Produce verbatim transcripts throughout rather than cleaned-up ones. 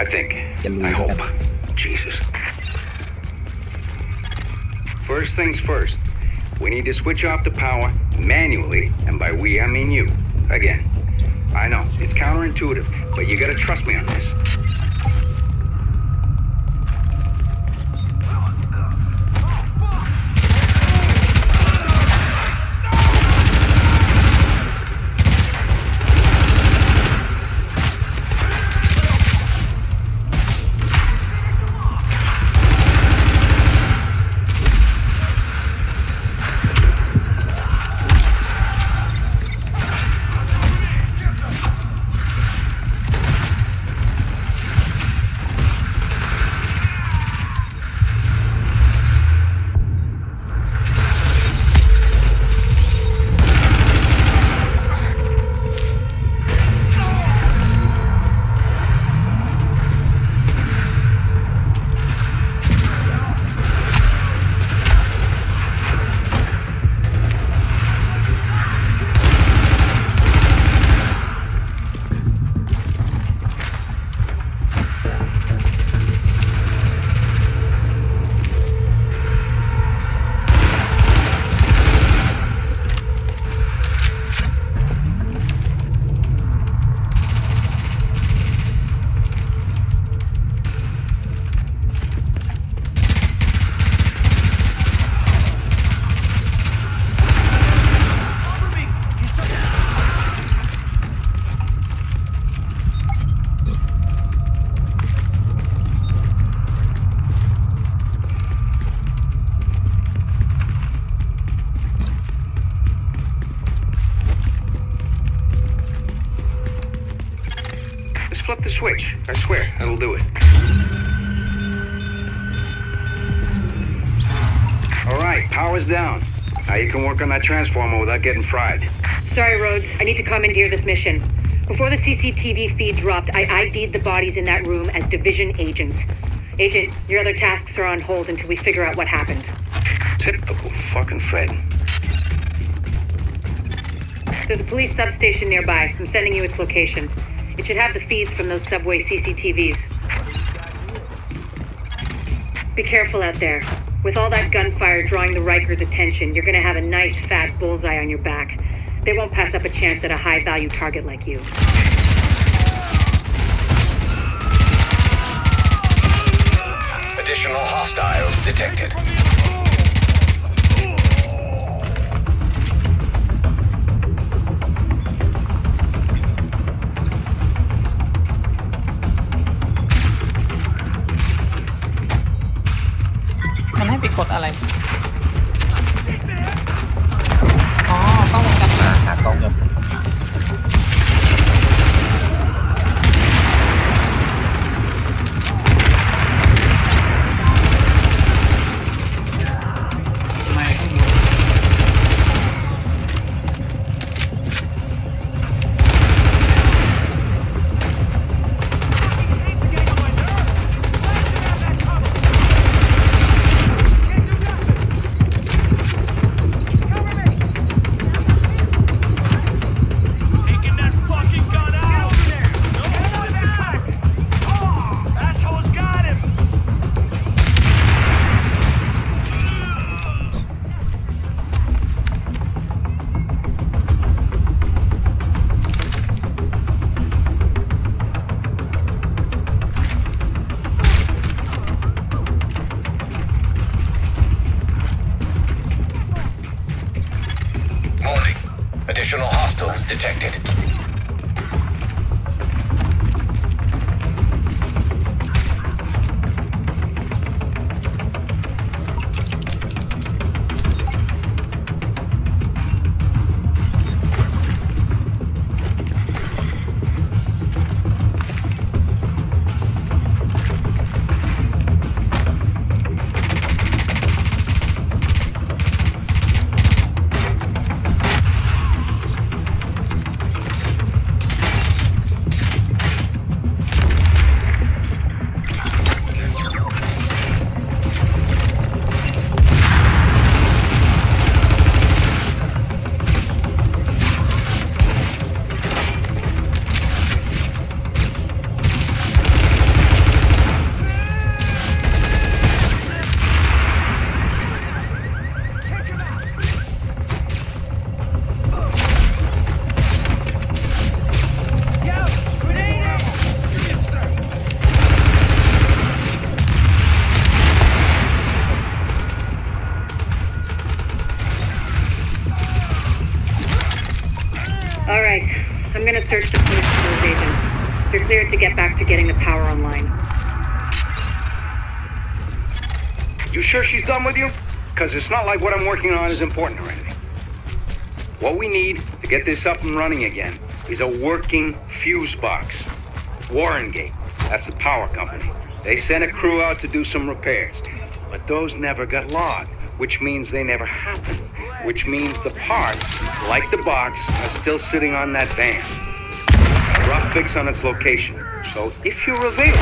I think. I hope. Jesus. First things first. We need to switch off the power manually, and by we, I mean you. Again. I know, it's counterintuitive, but you gotta trust me on this. Flip the switch. I swear, that'll do it. Alright, power's down. Now you can work on that transformer without getting fried. Sorry, Rhodes. I need to commandeer this mission. Before the C C T V feed dropped, I I D'd the bodies in that room as division agents. Agent, your other tasks are on hold until we figure out what happened. Typical fucking Fred. There's a police substation nearby. I'm sending you its location. It should have the feeds from those subway C C T Vs. Be careful out there. With all that gunfire drawing the Rikers' attention, you're gonna have a nice fat bullseye on your back. They won't pass up a chance at a high-value target like you. Additional hostiles detected. Alive. Oh, kau mau kata? Nah, kau nggak. Additional hostiles detected. cleared to get back to getting the power online. You sure she's done with you? Because it's not like what I'm working on is important or anything. What we need to get this up and running again is a working fuse box. Warrengate, that's the power company. They sent a crew out to do some repairs, but those never got logged, which means they never happened, which means the parts, like the box, are still sitting on that van. A rough fix on its location, so if you're available...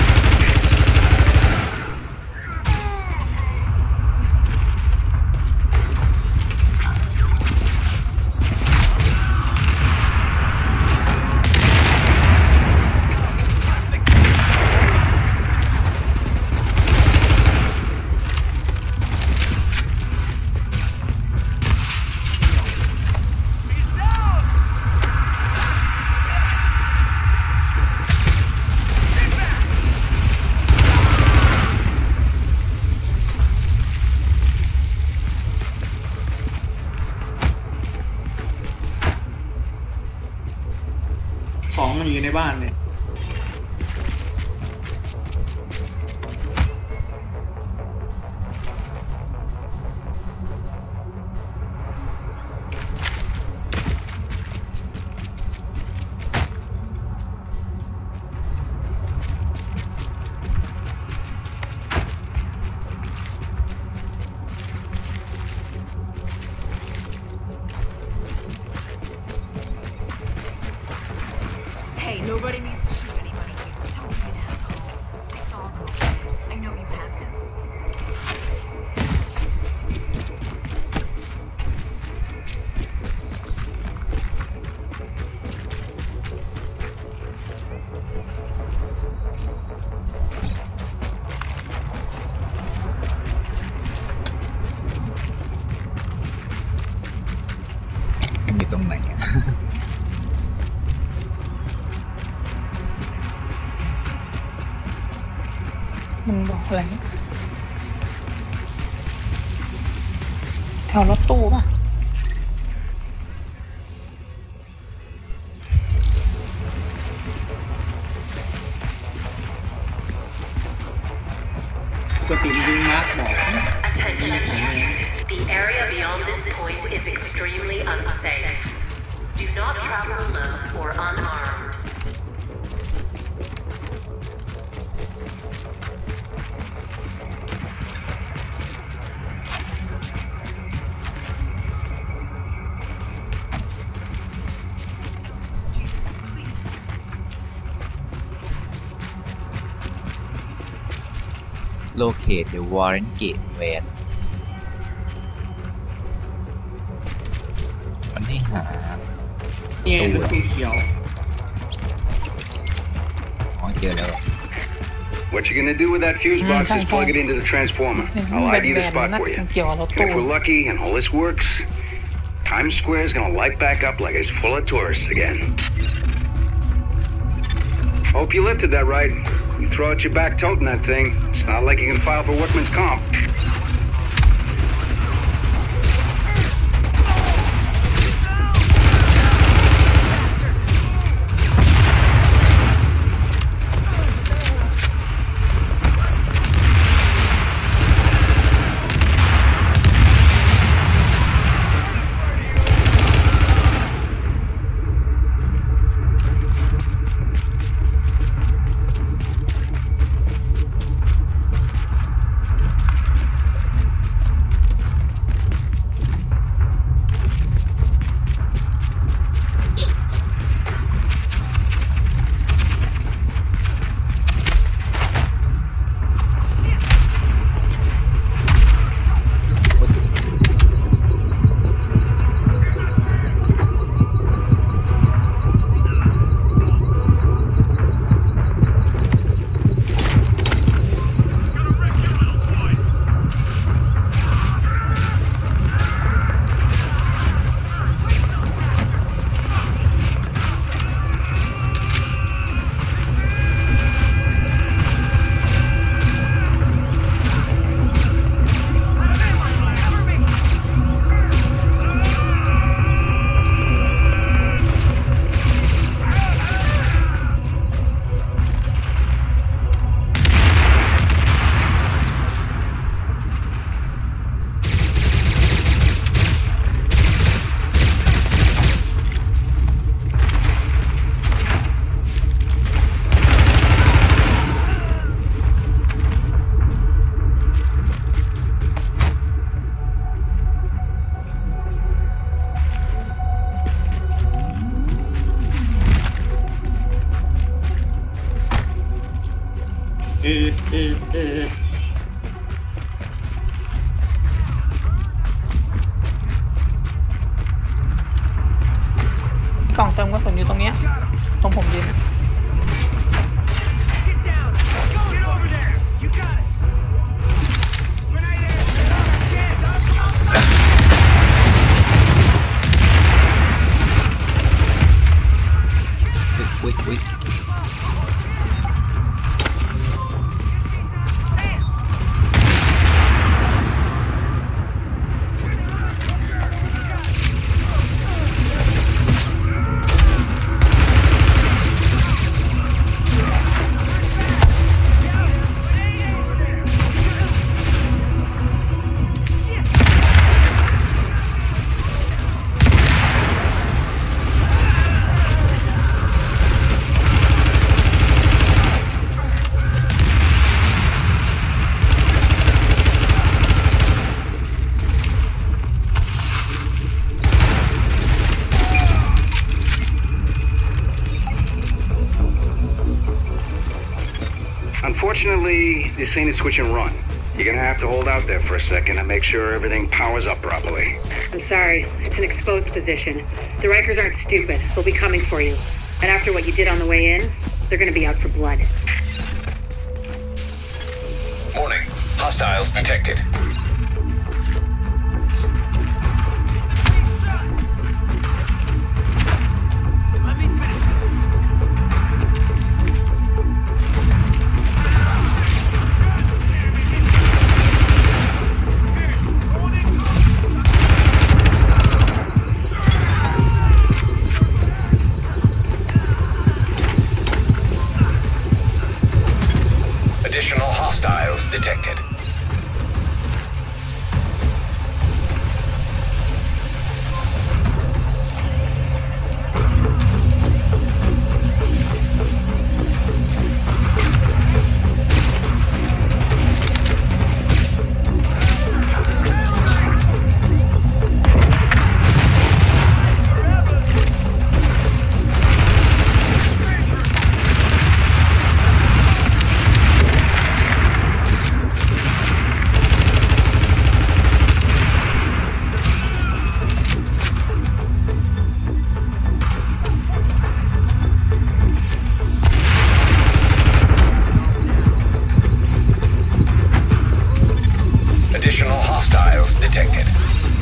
Nobody needs to shoot anybody here. Don't be an asshole. I saw them. I know you have them. Ini tengah ya. Like, tell not to. The area beyond this point is extremely unsafe. Do not travel alone or unarmed. Locate the Warrengate van. วันนี้หาตัวเขียวอ๋อเจอแล้ว What you're gonna do with that fuse box is plug it into the transformer. I'll I D the spot for you. And if we're lucky and all this works, Times Square is gonna light back up like it's full of tourists again. Hope you lifted that right. You throw out your back toting that thing. It's not like you can file for workman's comp. uh, uh, uh.กล่องเติมกระสุนอยู่ตรงนี้ตรงผมยืนUnfortunately, this ain't a switch and run. You're gonna have to hold out there for a second and make sure everything powers up properly. I'm sorry. It's an exposed position. The Rikers aren't stupid. They'll be coming for you. And after what you did on the way in, they're gonna be out for blood. Warning. Hostiles detected. Additional hostiles detected. Additional hostiles detected.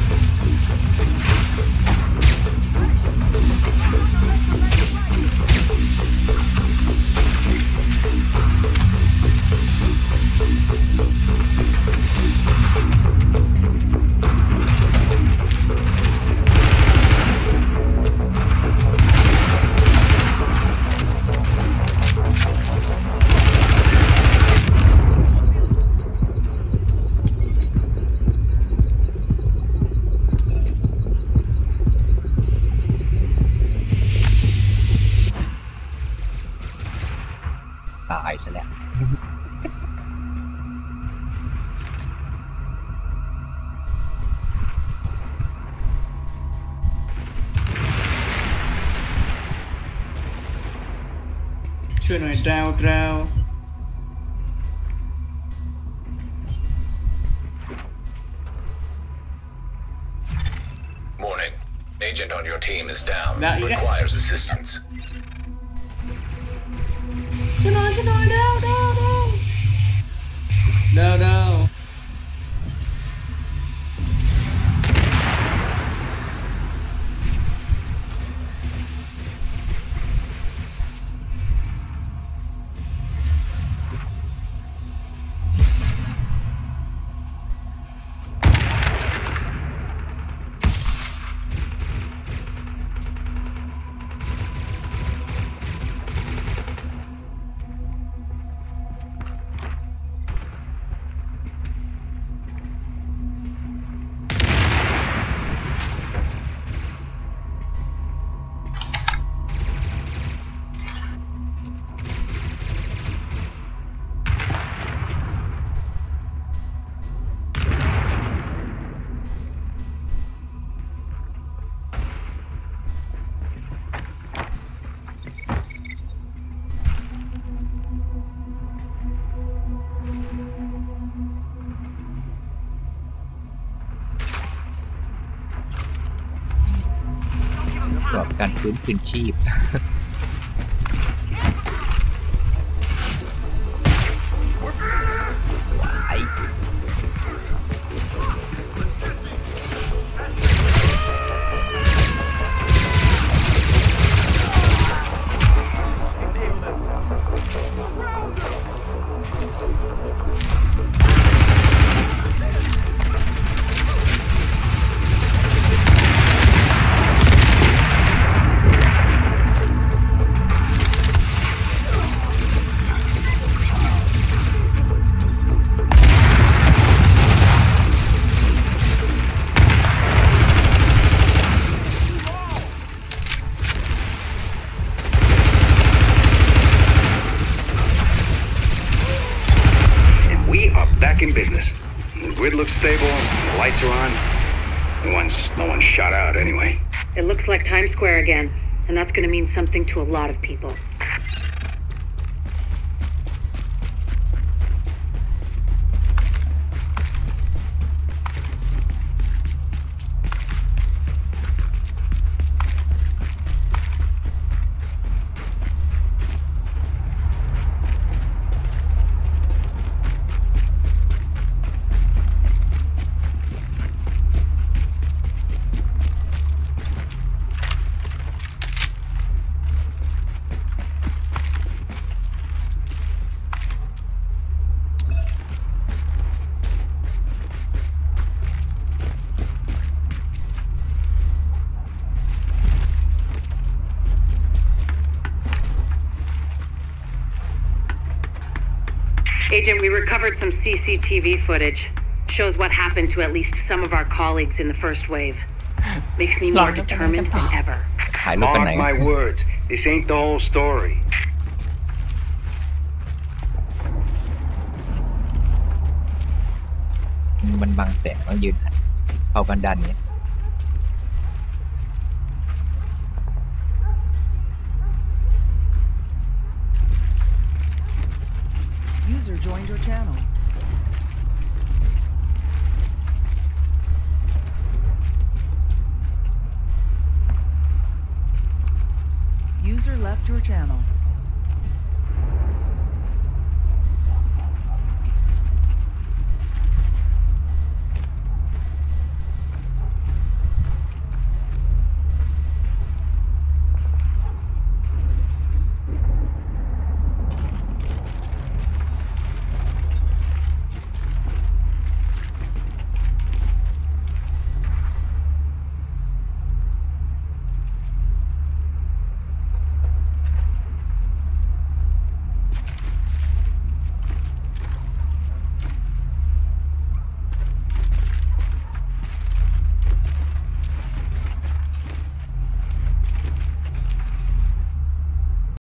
ช่วยหน่อยดาวดาวAgent on your team is down. That requires assistance. No, no, no, no, no, no, no. ฟื้นคืนชีพTimes Square again, and that's going to mean something to a lot of people. Agent, we recovered some C C T V footage. Shows what happened to at least some of our colleagues in the first wave. Makes me more determined than ever. Mark my words, this ain't the whole story. Mình bằng sẹn bằng dừa, khâu bàn đan nhé. User joined your channel. User left your channel.